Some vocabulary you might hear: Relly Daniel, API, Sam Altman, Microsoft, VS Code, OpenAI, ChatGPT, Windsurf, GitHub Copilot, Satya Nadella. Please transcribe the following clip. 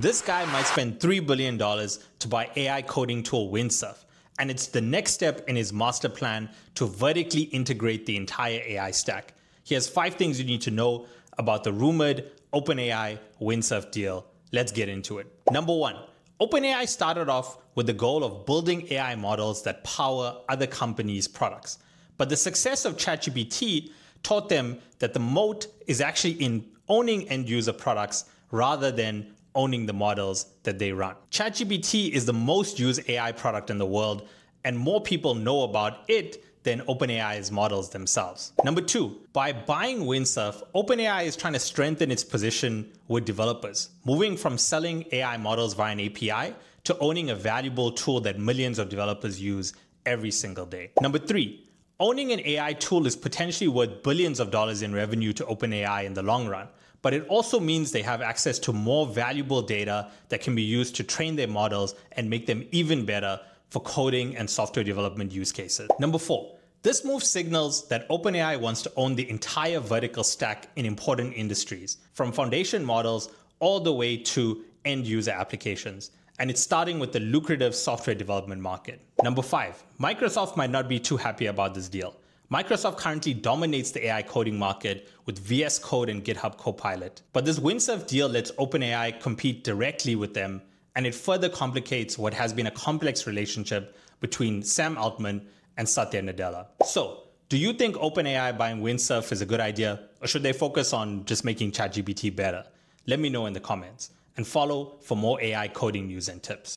This guy might spend $3 billion to buy AI coding tool Windsurf, and it's the next step in his master plan to vertically integrate the entire AI stack. He has 5 things you need to know about the rumored OpenAI Windsurf deal. Let's get into it. Number 1, OpenAI started off with the goal of building AI models that power other companies' products. But the success of ChatGPT taught them that the moat is actually in owning end user products rather than owning the models that they run. ChatGPT is the most used AI product in the world, and more people know about it than OpenAI's models themselves. Number 2, by buying Windsurf, OpenAI is trying to strengthen its position with developers, moving from selling AI models via an API to owning a valuable tool that millions of developers use every single day. Number 3, owning an AI tool is potentially worth billions of dollars in revenue to OpenAI in the long run, but it also means they have access to more valuable data that can be used to train their models and make them even better for coding and software development use cases. Number 4, this move signals that OpenAI wants to own the entire vertical stack in important industries, from foundation models all the way to end user applications. And it's starting with the lucrative software development market. Number 5, Microsoft might not be too happy about this deal. Microsoft currently dominates the AI coding market with VS Code and GitHub Copilot. But this Windsurf deal lets OpenAI compete directly with them, and it further complicates what has been a complex relationship between Sam Altman and Satya Nadella. So, do you think OpenAI buying Windsurf is a good idea, or should they focus on just making ChatGPT better? Let me know in the comments, and follow for more AI coding news and tips.